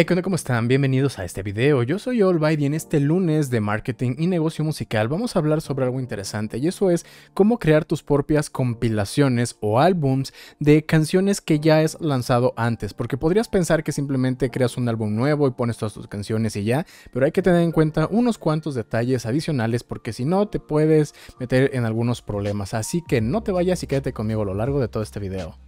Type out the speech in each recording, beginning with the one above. Hey, ¿cómo están? Bienvenidos a este video. Yo soy Olbaid y en este lunes de marketing y negocio musical vamos a hablar sobre algo interesante, y eso es cómo crear tus propias compilaciones o álbums de canciones que ya has lanzado antes, porque podrías pensar que simplemente creas un álbum nuevo y pones todas tus canciones y ya, pero hay que tener en cuenta unos cuantos detalles adicionales porque si no te puedes meter en algunos problemas, así que no te vayas y quédate conmigo a lo largo de todo este video.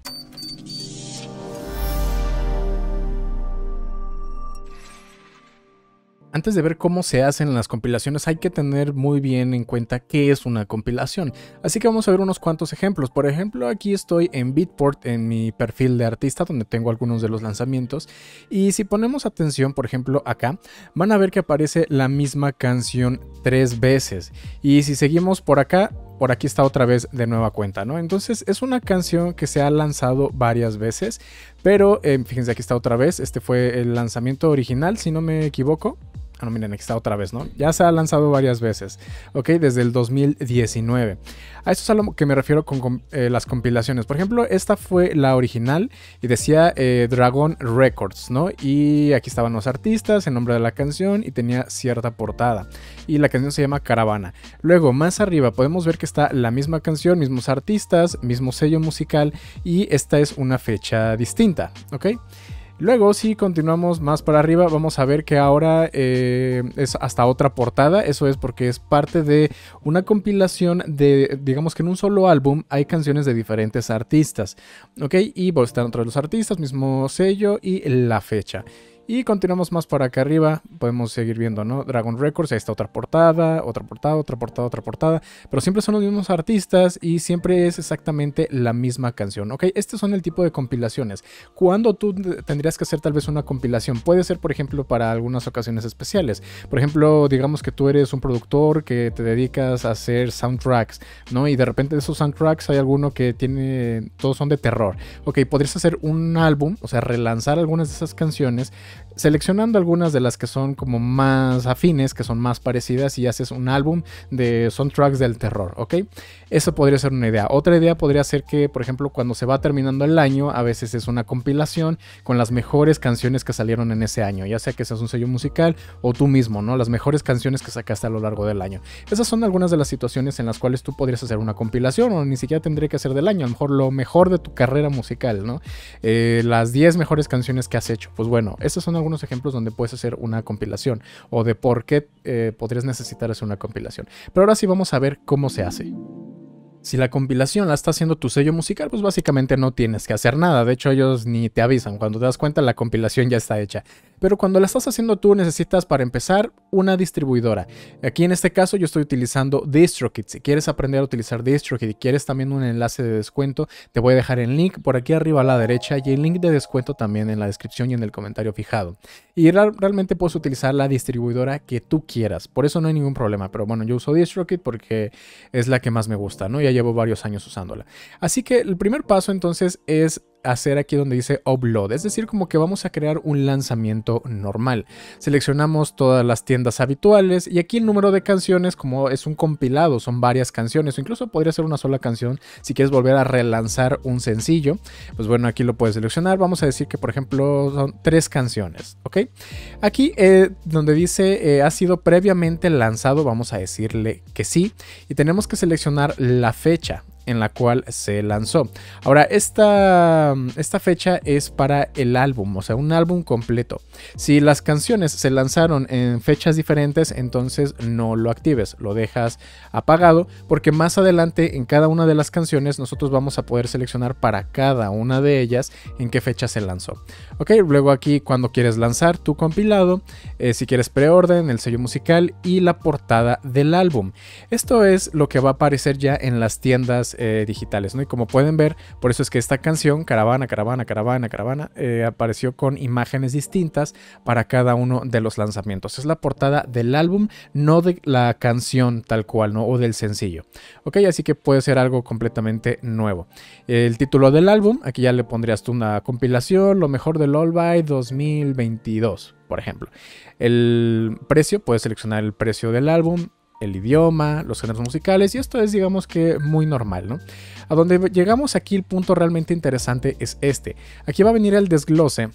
Antes de ver cómo se hacen las compilaciones hay que tener muy bien en cuenta qué es una compilación, así que vamos a ver unos cuantos ejemplos. Por ejemplo, aquí estoy en Beatport en mi perfil de artista donde tengo algunos de los lanzamientos, y si ponemos atención, por ejemplo acá, van a ver que aparece la misma canción 3 veces, y si seguimos por acá, por aquí está otra vez de nueva cuenta, ¿no? Entonces es una canción que se ha lanzado varias veces, pero fíjense, aquí está otra vez. Este fue el lanzamiento original, si no me equivoco. Ah, no, miren, aquí está otra vez, ¿no? Ya se ha lanzado varias veces, ¿ok? Desde el 2019. A eso es a lo que me refiero con las compilaciones. Por ejemplo, esta fue la original y decía Dragon Records, ¿no? Y aquí estaban los artistas, el nombre de la canción y tenía cierta portada. Y la canción se llama Caravana. Luego, más arriba, podemos ver que está la misma canción, mismos artistas, mismo sello musical, y esta es una fecha distinta, ¿ok? Luego, si continuamos más para arriba, vamos a ver que ahora es hasta otra portada. Eso es porque es parte de una compilación de, digamos que en un solo álbum hay canciones de diferentes artistas, ¿ok? Y voy a estar entre los artistas, mismo sello y la fecha. Y continuamos más para acá arriba, podemos seguir viendo, ¿no? Dragon Records, ahí está otra portada, otra portada, otra portada, otra portada. Pero siempre son los mismos artistas y siempre es exactamente la misma canción, ¿ok? Estos son el tipo de compilaciones. ¿Cuándo tú tendrías que hacer tal vez una compilación? Puede ser, por ejemplo, para algunas ocasiones especiales. Por ejemplo, digamos que tú eres un productor que te dedicas a hacer soundtracks, ¿no? Y de repente de esos soundtracks hay alguno que tiene... todos son de terror. Ok, podrías hacer un álbum, o sea, relanzar algunas de esas canciones, seleccionando algunas de las que son como más afines, que son más parecidas, y haces un álbum de soundtracks del terror, ¿ok? Eso podría ser una idea. Otra idea podría ser que, por ejemplo, cuando se va terminando el año, a veces es una compilación con las mejores canciones que salieron en ese año, ya sea que seas un sello musical o tú mismo, ¿no? Las mejores canciones que sacaste a lo largo del año. Esas son algunas de las situaciones en las cuales tú podrías hacer una compilación, o ni siquiera tendría que hacer del año, a lo mejor lo mejor de tu carrera musical, ¿no? Las 10 mejores canciones que has hecho. Pues bueno, esas son algunos ejemplos donde puedes hacer una compilación o de por qué podrías necesitar hacer una compilación. Pero ahora sí vamos a ver cómo se hace. Si la compilación la está haciendo tu sello musical, pues básicamente no tienes que hacer nada. De hecho, ellos ni te avisan. Cuando te das cuenta, la compilación ya está hecha. Pero cuando la estás haciendo tú, necesitas, para empezar, una distribuidora. Aquí en este caso yo estoy utilizando DistroKid. Si quieres aprender a utilizar DistroKid y quieres también un enlace de descuento, te voy a dejar el link por aquí arriba a la derecha y el link de descuento también en la descripción y en el comentario fijado. Y realmente puedes utilizar la distribuidora que tú quieras. Por eso no hay ningún problema. Pero bueno, yo uso DistroKid porque es la que más me gusta, ¿no? Y llevo varios años usándola. Así que el primer paso entonces es hacer aquí donde dice upload, es decir, como que vamos a crear un lanzamiento normal. Seleccionamos todas las tiendas habituales y aquí el número de canciones, como es un compilado, son varias canciones, o incluso podría ser una sola canción si quieres volver a relanzar un sencillo. Pues bueno, aquí lo puedes seleccionar. Vamos a decir que, por ejemplo, son 3 canciones, ¿ok? Aquí donde dice ha sido previamente lanzado, vamos a decirle que sí, y tenemos que seleccionar la fecha en la cual se lanzó. Ahora, esta fecha es para el álbum, o sea, un álbum completo. Si las canciones se lanzaron en fechas diferentes, entonces no lo actives, lo dejas apagado, porque más adelante en cada una de las canciones nosotros vamos a poder seleccionar para cada una de ellas en qué fecha se lanzó. Ok, luego aquí cuando quieres lanzar tu compilado, si quieres preorden, el sello musical y la portada del álbum. Esto es lo que va a aparecer ya en las tiendas digitales, ¿no? Y como pueden ver, por eso es que esta canción, Caravana, Caravana, Caravana, Caravana, apareció con imágenes distintas para cada uno de los lanzamientos. Es la portada del álbum, no de la canción tal cual, ¿no? O del sencillo. Ok, así que puede ser algo completamente nuevo. El título del álbum, aquí ya le pondrías tú una compilación, lo mejor del Olbaid 2022, por ejemplo. El precio, puedes seleccionar el precio del álbum, el idioma, los géneros musicales, y esto es, digamos que, muy normal, ¿no? A donde llegamos aquí, el punto realmente interesante es este. Aquí va a venir el desglose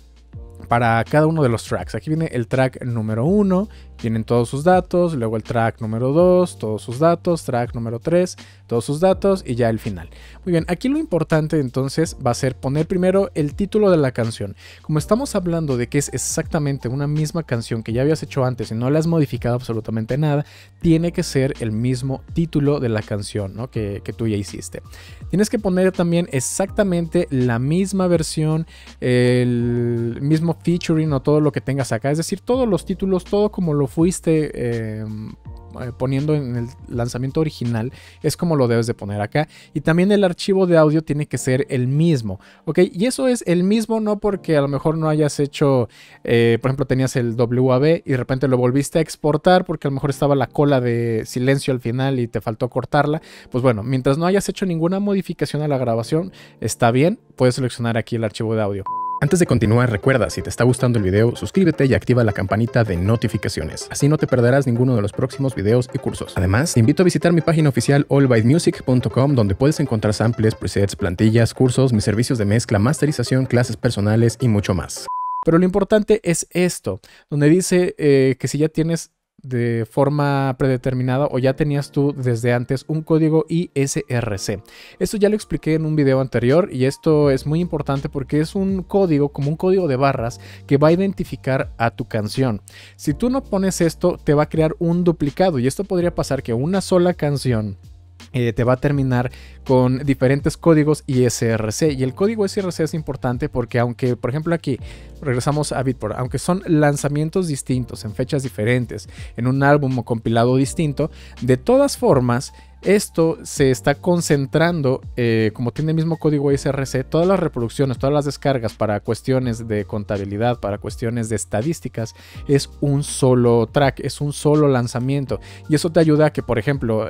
para cada uno de los tracks. Aquí viene el track número 1, tienen todos sus datos, luego el track número 2, todos sus datos, track número 3, todos sus datos y ya el final. Muy bien, aquí lo importante entonces va a ser poner primero el título de la canción. Como estamos hablando de que es exactamente una misma canción que ya habías hecho antes y no la has modificado absolutamente nada, tiene que ser el mismo título de la canción, ¿no? que tú ya hiciste. Tienes que poner también exactamente la misma versión, el mismo featuring o todo lo que tengas acá, es decir, todos los títulos, todo como lo fuiste poniendo en el lanzamiento original, es como lo debes de poner acá. Y también el archivo de audio tiene que ser el mismo, ok, y eso es el mismo no porque a lo mejor no hayas hecho por ejemplo tenías el WAV y de repente lo volviste a exportar porque a lo mejor estaba la cola de silencio al final y te faltó cortarla. Pues bueno, mientras no hayas hecho ninguna modificación a la grabación está bien, puedes seleccionar aquí el archivo de audio. Antes de continuar, recuerda, si te está gustando el video, suscríbete y activa la campanita de notificaciones. Así no te perderás ninguno de los próximos videos y cursos. Además, te invito a visitar mi página oficial Olbaidmusic.com, donde puedes encontrar samples, presets, plantillas, cursos, mis servicios de mezcla, masterización, clases personales y mucho más. Pero lo importante es esto, donde dice que si ya tienes de forma predeterminada o ya tenías tú desde antes un código ISRC. Esto ya lo expliqué en un video anterior y esto es muy importante porque es un código, como un código de barras que va a identificar a tu canción. Si tú no pones esto, te va a crear un duplicado y esto podría pasar que una sola canción te va a terminar con diferentes códigos ISRC. Y el código ISRC es importante porque aunque, por ejemplo, aquí regresamos a Beatport, aunque son lanzamientos distintos, en fechas diferentes, en un álbum o compilado distinto, de todas formas, esto se está concentrando, como tiene el mismo código ISRC, todas las reproducciones, todas las descargas para cuestiones de contabilidad, para cuestiones de estadísticas, es un solo track, es un solo lanzamiento. Y eso te ayuda a que, por ejemplo,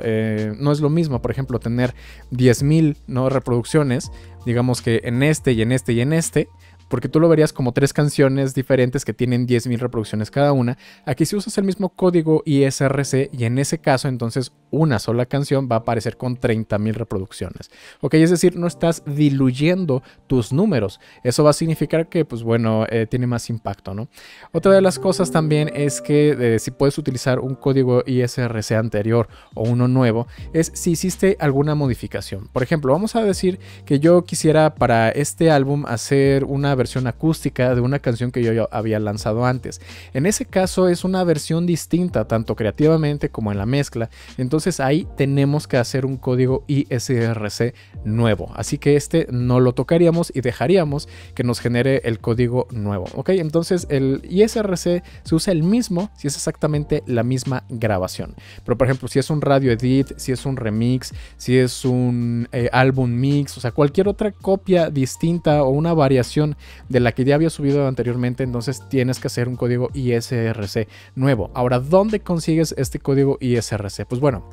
no es lo mismo, por ejemplo, tener 10.000 ¿no? reproducciones, digamos que en este y en este y en este, porque tú lo verías como tres canciones diferentes que tienen 10.000 reproducciones cada una. Aquí si usas el mismo código ISRC y en ese caso entonces una sola canción va a aparecer con 30.000 reproducciones. Ok, es decir, no estás diluyendo tus números. Eso va a significar que pues bueno, tiene más impacto, ¿no? Otra de las cosas también es que si puedes utilizar un código ISRC anterior o uno nuevo, es si hiciste alguna modificación. Por ejemplo, vamos a decir que yo quisiera para este álbum hacer una versión acústica de una canción que yo ya había lanzado antes. En ese caso es una versión distinta, tanto creativamente como en la mezcla. Entonces ahí tenemos que hacer un código ISRC nuevo. Así que este no lo tocaríamos y dejaríamos que nos genere el código nuevo. Ok, entonces el ISRC se usa el mismo si es exactamente la misma grabación. Pero por ejemplo, si es un radio edit, si es un remix, si es un álbum mix, o sea, cualquier otra copia distinta o una variación de la que ya había subido anteriormente, entonces tienes que hacer un código ISRC nuevo. Ahora, ¿dónde consigues este código ISRC? Pues bueno,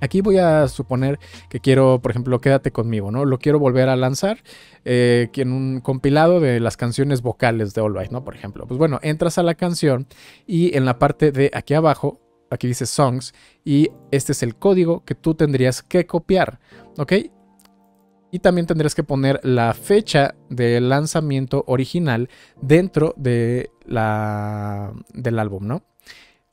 aquí voy a suponer que quiero, por ejemplo, Quédate Conmigo, ¿no? Lo quiero volver a lanzar en un compilado de las canciones vocales de Olbaid, ¿no? Por ejemplo, pues bueno, entras a la canción y en la parte de aquí abajo, aquí dice Songs, y este es el código que tú tendrías que copiar, ¿ok? Y también tendrás que poner la fecha de lanzamiento original dentro de del álbum, ¿no?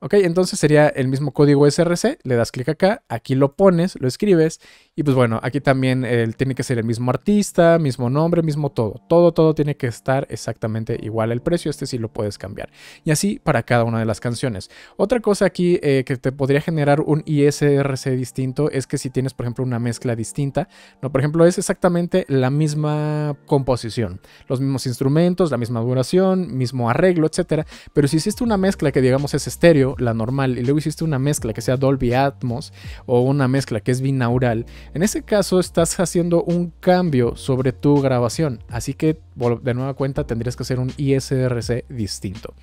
Ok, entonces sería el mismo código ISRC, le das clic acá, aquí lo pones, lo escribes y pues bueno, aquí también tiene que ser el mismo artista, mismo nombre, mismo todo. Todo tiene que estar exactamente igual. El precio, este sí lo puedes cambiar. Y así para cada una de las canciones. Otra cosa aquí que te podría generar un ISRC distinto es que si tienes, por ejemplo, una mezcla distinta, no, por ejemplo, es exactamente la misma composición, los mismos instrumentos, la misma duración, mismo arreglo, etcétera. Pero si hiciste una mezcla que digamos es estéreo, la normal, y luego hiciste una mezcla que sea Dolby Atmos o una mezcla que es binaural, en ese caso estás haciendo un cambio sobre tu grabación, así que de nueva cuenta tendrías que hacer un ISRC distinto.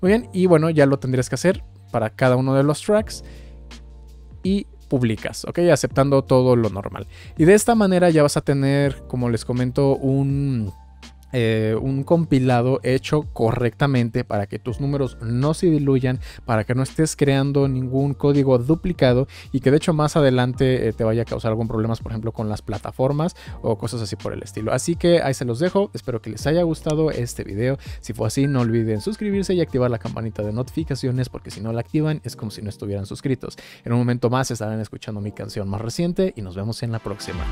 Muy bien, y bueno, ya lo tendrías que hacer para cada uno de los tracks y publicas, ok, aceptando todo lo normal. Y de esta manera ya vas a tener, como les comento, un un compilado hecho correctamente para que tus números no se diluyan, para que no estés creando ningún código duplicado y que de hecho más adelante te vaya a causar algún problema, por ejemplo con las plataformas o cosas así por el estilo. Así que ahí se los dejo, espero que les haya gustado este video. Si fue así, no olviden suscribirse y activar la campanita de notificaciones, porque si no la activan es como si no estuvieran suscritos. En un momento más estarán escuchando mi canción más reciente y nos vemos en la próxima.